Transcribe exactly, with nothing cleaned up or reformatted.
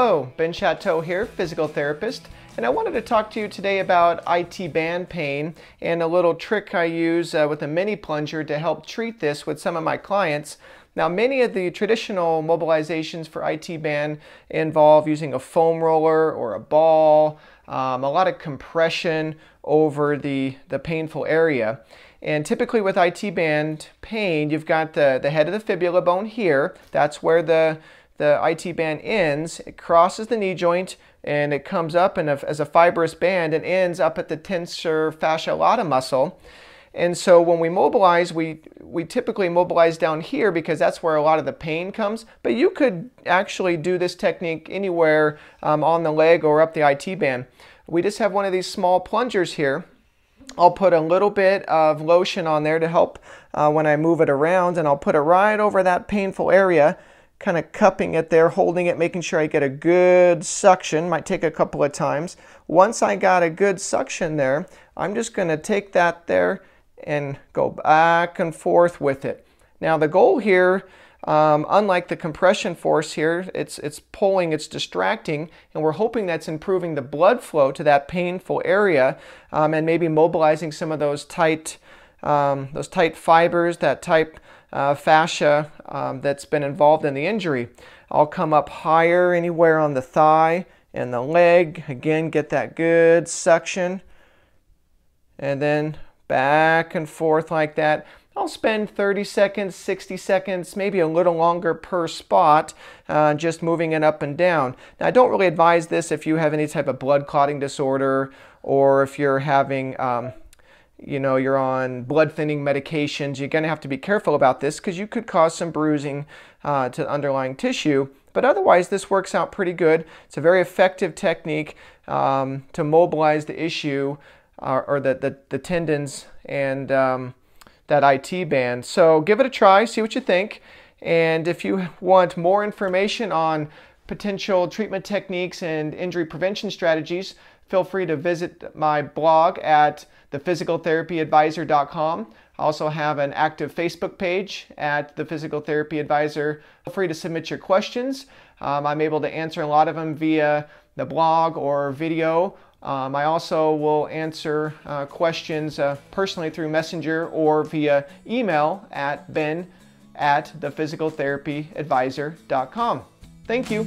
Hello, Ben Chateau here, physical therapist, and I wanted to talk to you today about I T band pain and a little trick I use uh, with a mini plunger to help treat this with some of my clients. Now, many of the traditional mobilizations for I T band involve using a foam roller or a ball, um, a lot of compression over the, the painful area. And typically with I T band pain, you've got the, the head of the fibula bone here. That's where the The I T band ends, it crosses the knee joint, and it comes up in a, as a fibrous band and ends up at the tensor fascia lata muscle. And so when we mobilize, we, we typically mobilize down here because that's where a lot of the pain comes. But you could actually do this technique anywhere um, on the leg or up the I T band. We just have one of these small plungers here. I'll put a little bit of lotion on there to help uh, when I move it around, and I'll put it right over that painful area, kind of cupping it there, holding it, making sure I get a good suction. Might take a couple of times. Once I got a good suction there, I'm just going to take that there and go back and forth with it. Now the goal here, um, unlike the compression force here, it's, it's pulling, it's distracting, and we're hoping that's improving the blood flow to that painful area um, and maybe mobilizing some of those tight, um, those tight fibers, that tight Uh, fascia um, that's been involved in the injury. I'll come up higher anywhere on the thigh and the leg. Again, get that good suction. And then back and forth like that. I'll spend thirty seconds, sixty seconds, maybe a little longer per spot, uh, just moving it up and down. Now, I don't really advise this if you have any type of blood clotting disorder or if you're having um, you know, you're on blood thinning medications. You're going to have to be careful about this because you could cause some bruising uh, to underlying tissue. But otherwise, this works out pretty good. It's a very effective technique um, to mobilize the issue uh, or the, the, the tendons and um, that I T band. So give it a try, see what you think. And if you want more information on potential treatment techniques and injury prevention strategies, feel free to visit my blog at the physical therapy advisor dot com. I also have an active Facebook page at The Physical Therapy Advisor. Feel free to submit your questions. Um, I'm able to answer a lot of them via the blog or video. Um, I also will answer uh, questions uh, personally through Messenger or via email at ben at the physical therapy advisor dot com. Thank you.